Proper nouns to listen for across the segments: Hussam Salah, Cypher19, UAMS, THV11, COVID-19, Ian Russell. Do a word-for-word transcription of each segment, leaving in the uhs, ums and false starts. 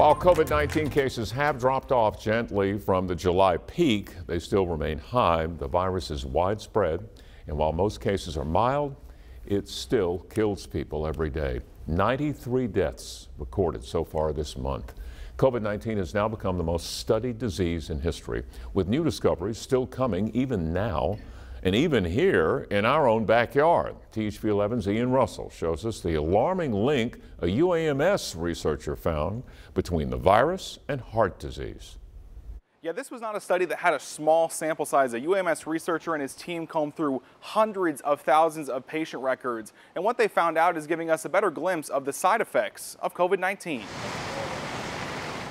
While COVID nineteen cases have dropped off gently from the July peak, they still remain high. The virus is widespread, and while most cases are mild, it still kills people every day. ninety-three deaths recorded so far this month. COVID nineteen has now become the most studied disease in history, with new discoveries still coming even now, and even here in our own backyard. T H V eleven's Ian Russell shows us the alarming link a U A M S researcher found between the virus and heart disease. Yeah, this was not a study that had a small sample size. A U A M S researcher and his team combed through hundreds of thousands of patient records, and what they found out is giving us a better glimpse of the side effects of COVID nineteen.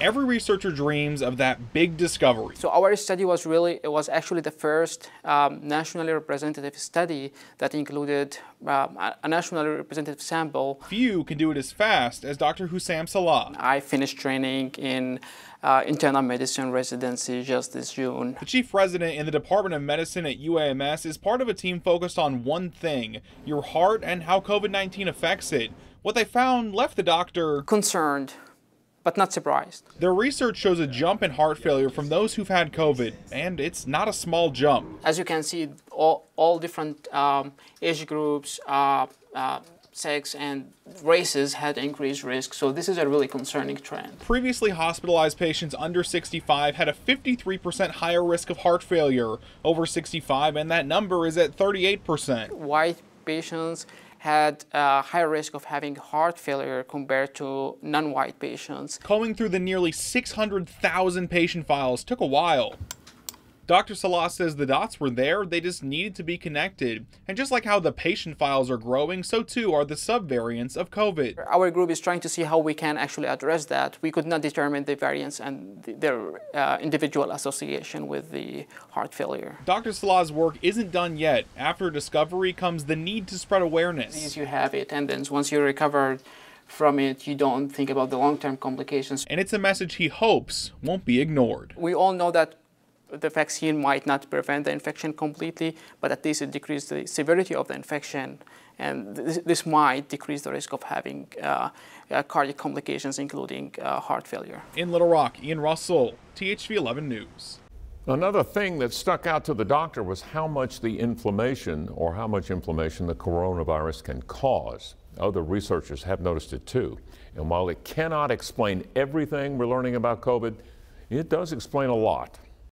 Every researcher dreams of that big discovery. So our study was really, it was actually the first um, nationally representative study that included um, a nationally representative sample. Few can do it as fast as Doctor Hussam Salah. I finished training in uh, internal medicine residency just this June. The chief resident in the Department of Medicine at U A M S is part of a team focused on one thing, your heart and how COVID nineteen affects it. What they found left the doctor concerned, but not surprised. Their research shows a jump in heart failure from those who've had COVID, and it's not a small jump. As you can see, all, all different um, age groups, uh, uh, sex, and races had increased risk, so this is a really concerning trend. Previously hospitalized patients under sixty-five had a fifty-three percent higher risk of heart failure over sixty-five, and that number is at thirty-eight percent. White patients had a higher risk of having heart failure compared to non-white patients. Combing through the nearly six hundred thousand patient files took a while. Doctor Salah says the dots were there, they just needed to be connected. And just like how the patient files are growing, so too are the subvariants of COVID. Our group is trying to see how we can actually address that. We could not determine the variants and their uh, individual association with the heart failure. Doctor Salah's work isn't done yet. After discovery comes the need to spread awareness. You have it, and then once you're recovered from it, you don't think about the long-term complications. And it's a message he hopes won't be ignored. We all know that the vaccine might not prevent the infection completely, but at least it decreases the severity of the infection, and this, this might decrease the risk of having uh, uh, cardiac complications, including uh, heart failure. In Little Rock, Ian Russell, T H V eleven News. Another thing that stuck out to the doctor was how much the inflammation, or how much inflammation the coronavirus can cause. Other researchers have noticed it too, and while it cannot explain everything we're learning about COVID, it does explain a lot.